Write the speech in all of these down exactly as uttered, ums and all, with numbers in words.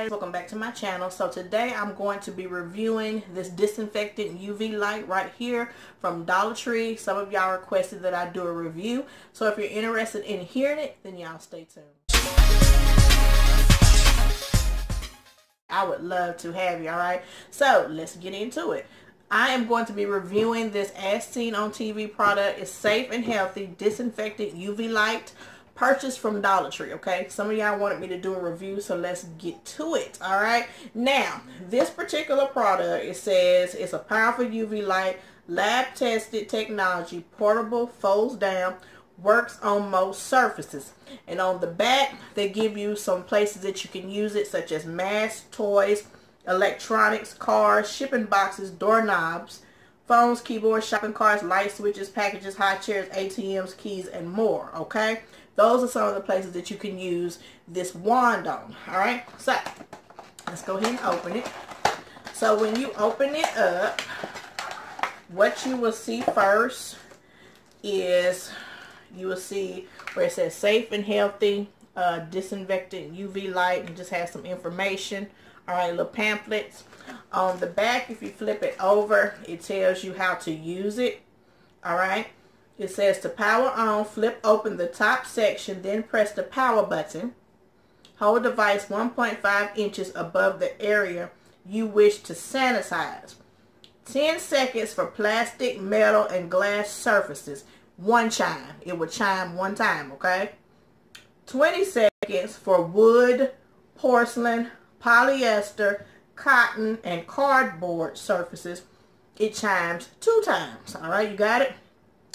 guys, welcome back to my channel. So today I'm going to be reviewing this disinfectant U V light right here from Dollar Tree. Some of y'all requested that I do a review, so if you're interested in hearing it, then y'all stay tuned. I would love to have you. All right, so let's get into it. I am going to be reviewing this As Seen on T V product. It's safe and healthy disinfectant U V light, purchased from Dollar Tree, okay? Some of y'all wanted me to do a review, so let's get to it, all right? Now, this particular product, it says it's a powerful U V light, lab-tested technology, portable, folds down, works on most surfaces. And on the back, they give you some places that you can use it, such as masks, toys, electronics, cars, shipping boxes, doorknobs, phones, keyboards, shopping carts, light switches, packages, high chairs, A T Ms, keys, and more, okay? Those are some of the places that you can use this wand on. Alright, so let's go ahead and open it. So when you open it up, what you will see first is you will see where it says safe and healthy uh, disinfectant U V light, and just has some information. Alright, little pamphlets. On the back, if you flip it over, it tells you how to use it. Alright. It says to power on, flip open the top section, then press the power button. Hold device one point five inches above the area you wish to sanitize. ten seconds for plastic, metal, and glass surfaces. One chime. It will chime one time, okay? twenty seconds for wood, porcelain, polyester, cotton, and cardboard surfaces. It chimes two times. All right, you got it?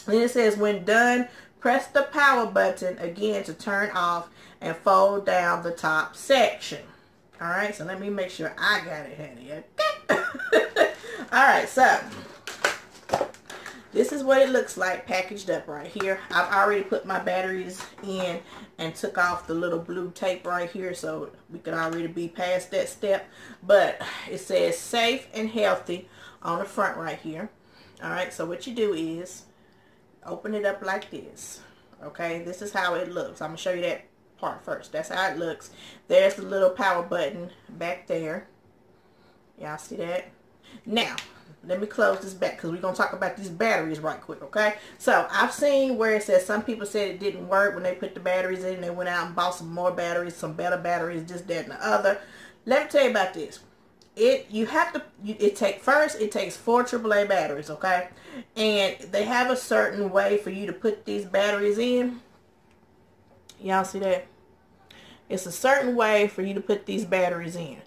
Then it says, when done, press the power button again to turn off and fold down the top section. All right, so let me make sure I got it handy. Okay. All right, so this is what it looks like packaged up right here. I've already put my batteries in and took off the little blue tape right here, so we could already be past that step. But it says safe and healthy on the front right here. All right, so what you do is open it up like this, okay? This is how it looks. I'm gonna show you that part first. That's how it looks. There's the little power button back there. Y'all see that? Now, let me close this back, because we're gonna talk about these batteries right quick, okay? So, I've seen where it says some people said it didn't work when they put the batteries in. They went out and bought some more batteries, some better batteries, this, that, and the other. Let me tell you about this. It you have to you, it take first it takes four triple A batteries, okay? And they have a certain way for you to put these batteries in. Y'all see that? It's a certain way for you to put these batteries in.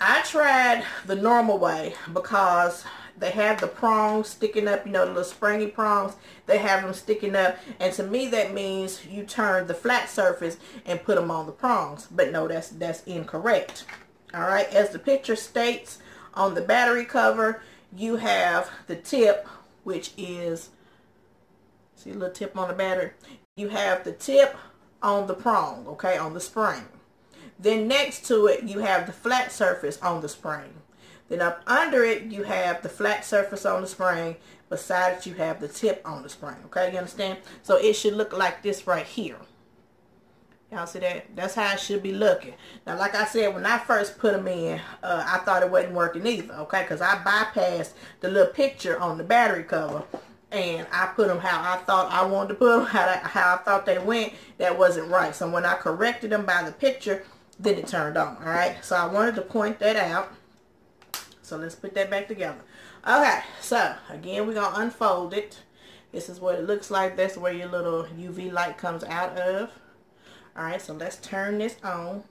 I tried the normal way, because they have the prongs sticking up, you know, the little springy prongs, they have them sticking up, and to me that means you turn the flat surface and put them on the prongs. But no, that's that's incorrect. Alright, as the picture states on the battery cover, you have the tip, which is, see a little tip on the battery? You have the tip on the prong, okay, on the spring. Then next to it, you have the flat surface on the spring. Then up under it, you have the flat surface on the spring. Beside it, you have the tip on the spring, okay, you understand? So it should look like this right here. Y'all see that? That's how it should be looking. Now, like I said, when I first put them in, uh, I thought it wasn't working either, okay? Because I bypassed the little picture on the battery cover, and I put them how I thought I wanted to put them, how, that, how I thought they went. That wasn't right. So when I corrected them by the picture, then it turned on, all right? So I wanted to point that out. So let's put that back together. Okay, so again, we're going to unfold it. This is what it looks like. That's where your little U V light comes out of. Alright, so let's turn this on.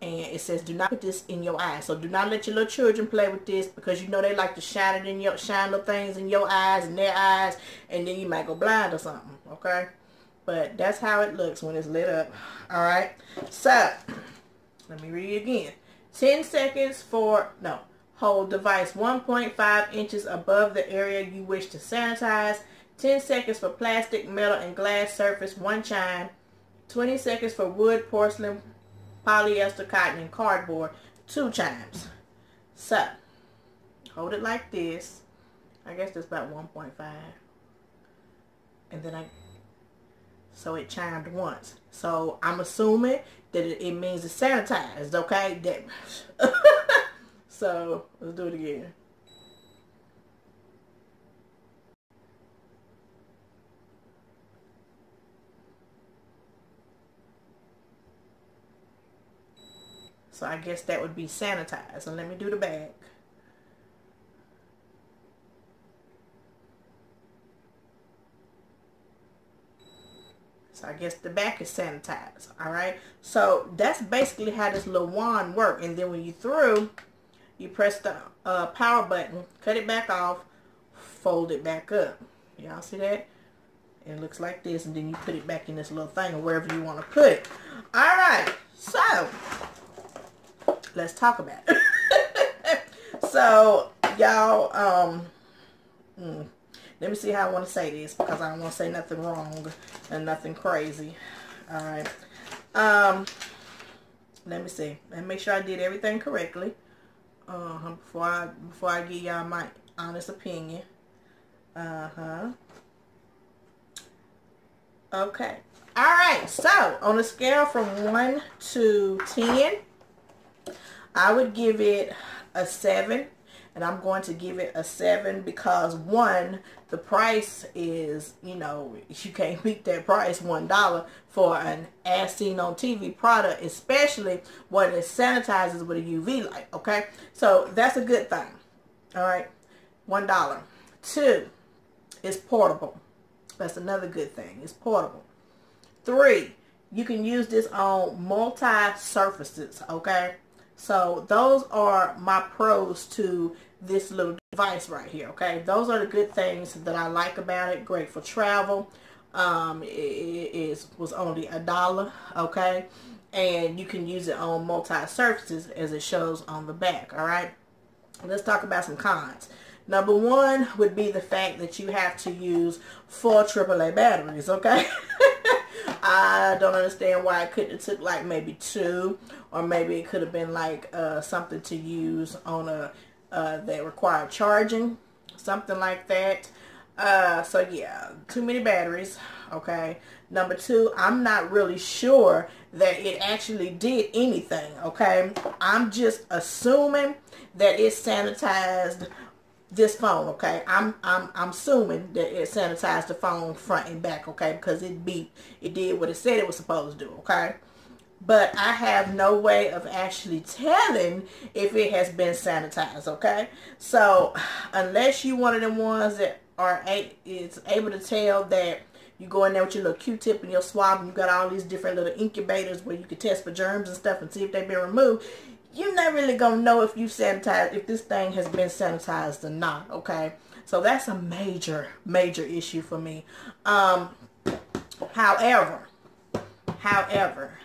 And it says, do not put this in your eyes. So do not let your little children play with this, because you know they like to shine it in your shine little things in your eyes and their eyes, and then you might go blind or something. Okay? But that's how it looks when it's lit up. Alright. So let me read it again. Ten seconds for no. Hold device one point five inches above the area you wish to sanitize. Ten seconds for plastic, metal, and glass surface, one chime. twenty seconds for wood, porcelain, polyester, cotton, and cardboard, two chimes. So, hold it like this. I guess that's about one point five. And then I, so it chimed once. So, I'm assuming that it, it means it's sanitized, okay? That so, let's do it again. So I guess that would be sanitized. And let me do the back. So I guess the back is sanitized. All right. So that's basically how this little wand works. And then when you through, you press the uh, power button, cut it back off, fold it back up. Y'all see that? It looks like this. And then you put it back in this little thing or wherever you want to put it. All right. So let's talk about it. So y'all, um mm, let me see how I want to say this, because I don't want to say nothing wrong and nothing crazy. All right, um let me see and make sure I did everything correctly uh-huh before I before I give y'all my honest opinion. Uh-huh okay, all right. So on a scale from one to ten, I would give it a seven, and I'm going to give it a seven because, one, the price is, you know, you can't beat that price, one dollar for an as seen on T V product, especially when it sanitizes with a U V light, okay? So that's a good thing, all right? one dollar. Two, it's portable. That's another good thing. It's portable. Three, you can use this on multi-surfaces, okay? So those are my pros to this little device right here, okay? Those are the good things that I like about it. Great for travel. Um, it, it was only a dollar, okay? And you can use it on multi-surfaces as it shows on the back, all right? Let's talk about some cons. Number one would be the fact that you have to use four triple A batteries, okay? I don't understand why it couldn't have took like maybe two, or maybe it could have been like uh, something to use on a uh, that required charging, something like that. Uh, so yeah, too many batteries. Okay. Number two, I'm not really sure that it actually did anything. Okay, I'm just assuming that it sanitized this phone. Okay, I'm I'm I'm assuming that it sanitized the phone front and back. Okay, because it beeped, it did what it said it was supposed to do. Okay, but I have no way of actually telling if it has been sanitized. Okay, so unless you one of them ones that are a is able to tell that you go in there with your little Q-tip and your swab, and you got all these different little incubators where you can test for germs and stuff and see if they've been removed. You're not really going to know if you sanitized, if this thing has been sanitized or not, okay? So that's a major, major issue for me. Um, however, however,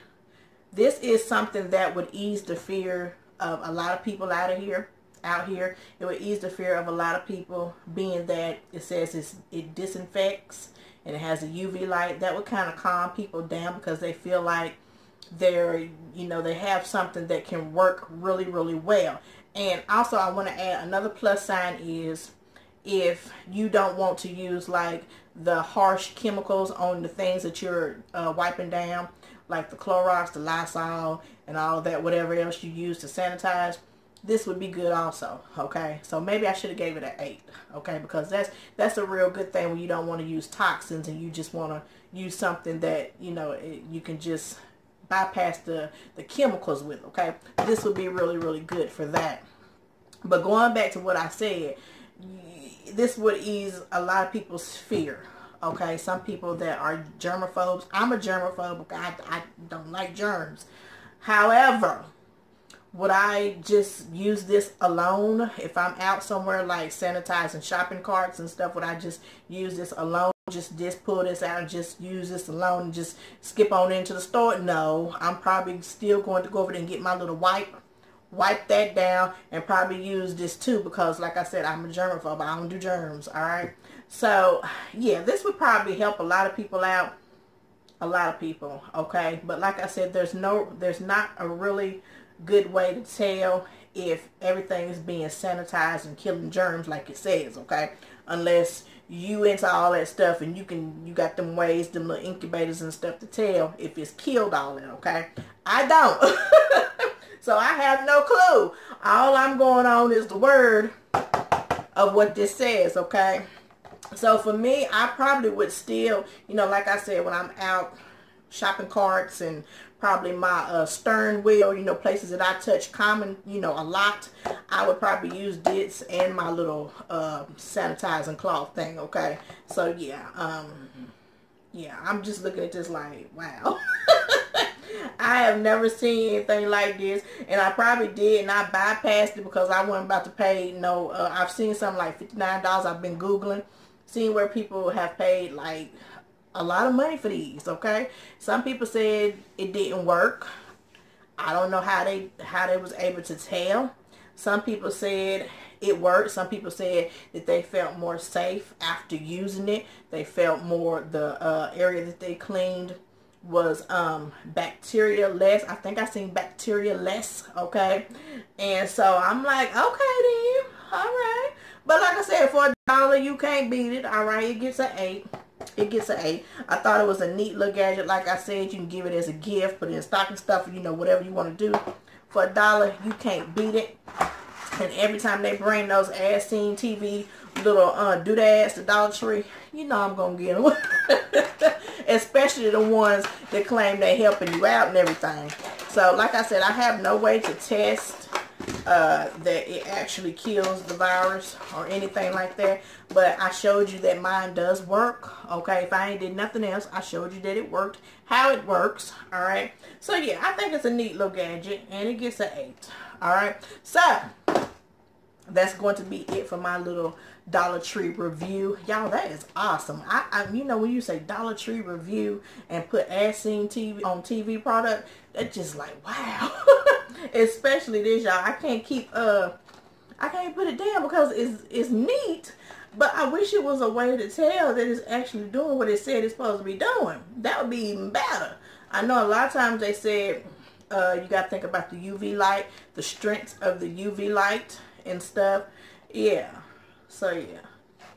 this is something that would ease the fear of a lot of people out of here, out here. It would ease the fear of a lot of people, being that it says it's, it disinfects and it has a U V light. That would kind of calm people down because they feel like they're, you know, they have something that can work really, really well. And also I want to add another plus sign is if you don't want to use like the harsh chemicals on the things that you're uh, wiping down, like the Clorox, the Lysol, and all that, whatever else you use to sanitize, this would be good also, okay? So maybe I should have gave it an eight, okay? Because that's that's a real good thing when you don't want to use toxins and you just want to use something that, you know, it, you can just bypass the the chemicals with, okay? This would be really, really good for that. But going back to what I said, this would ease a lot of people's fear, okay? Some people that are germaphobes. I'm a germaphobe. I, I don't like germs. However, would I just use this alone if I'm out somewhere like sanitizing shopping carts and stuff? Would I just use this alone? Just this, pull this out and just use this alone and just skip on into the store? No, I'm probably still going to go over there and get my little wipe, wipe that down, and probably use this too because, like I said, I'm a germaphobe. I don't do germs, all right? So, yeah, this would probably help a lot of people out, a lot of people, okay? But like I said, there's no, there's not a really good way to tell if everything is being sanitized and killing germs like it says, okay? Unless you into all that stuff, and you can, you got them ways, them little incubators and stuff to tell if it's killed all that, okay? I don't. So I have no clue. All I'm going on is the word of what this says, okay? So for me, I probably would still, you know, like I said, when I'm out shopping carts and probably my uh, stern wheel, you know, places that I touch common, you know, a lot, I would probably use this and my little uh, sanitizing cloth thing, okay? So, yeah, um, yeah, I'm just looking at this like, wow. I have never seen anything like this, and I probably did, and I bypassed it because I wasn't about to pay no, uh, I've seen something like fifty-nine dollars, I've been Googling, seeing where people have paid, like, a lot of money for these, okay? Some people said it didn't work. I don't know how they, how they was able to tell. Some people said it worked. Some people said that they felt more safe after using it. They felt more, the uh, area that they cleaned was um bacteria less. I think I seen bacteria less, okay? And so I'm like, okay then, all right. But like I said, for a dollar you can't beat it, all right? It gets an eight. It gets an eight. I thought it was a neat little gadget. Like I said, you can give it as a gift, put it in stocking stuff, you know, whatever you want to do. For a dollar you can't beat it. And every time they bring those ass-seen T V little uh, doodads to Dollar Tree, you know I'm gonna get them. Especially the ones that claim they're helping you out and everything. So, like I said, I have no way to test uh, that it actually kills the virus or anything like that. But I showed you that mine does work. Okay, if I ain't did nothing else, I showed you that it worked, how it works. All right. So, yeah, I think it's a neat little gadget, and it gets an eight. All right. So, that's going to be it for my little Dollar Tree review. Y'all, that is awesome. I, I, you know, when you say Dollar Tree review and put as seen T V on T V product, that's just like, wow. Especially this, y'all. I can't keep, uh, I can't put it down because it's, it's neat, but I wish it was a way to tell that it's actually doing what it said it's supposed to be doing. That would be even better. I know a lot of times they said, uh, you got to think about the U V light, the strength of the U V light and stuff. Yeah. So, yeah.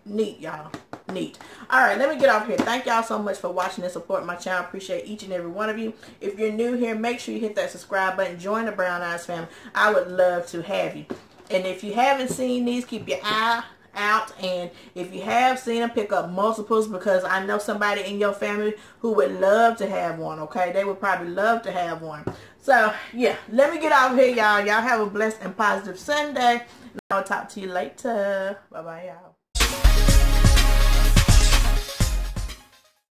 Neat, y'all. Neat. Alright, let me get off here. Thank y'all so much for watching and supporting my channel. Appreciate each and every one of you. If you're new here, make sure you hit that subscribe button. Join the Browneyes family. I would love to have you. And if you haven't seen these, keep your eye out. And if you have seen them, pick up multiples, because I know somebody in your family who would love to have one, okay? They would probably love to have one. So, yeah. Let me get off here, y'all. Y'all have a blessed and positive Sunday. I'll talk to you later. Bye-bye, y'all.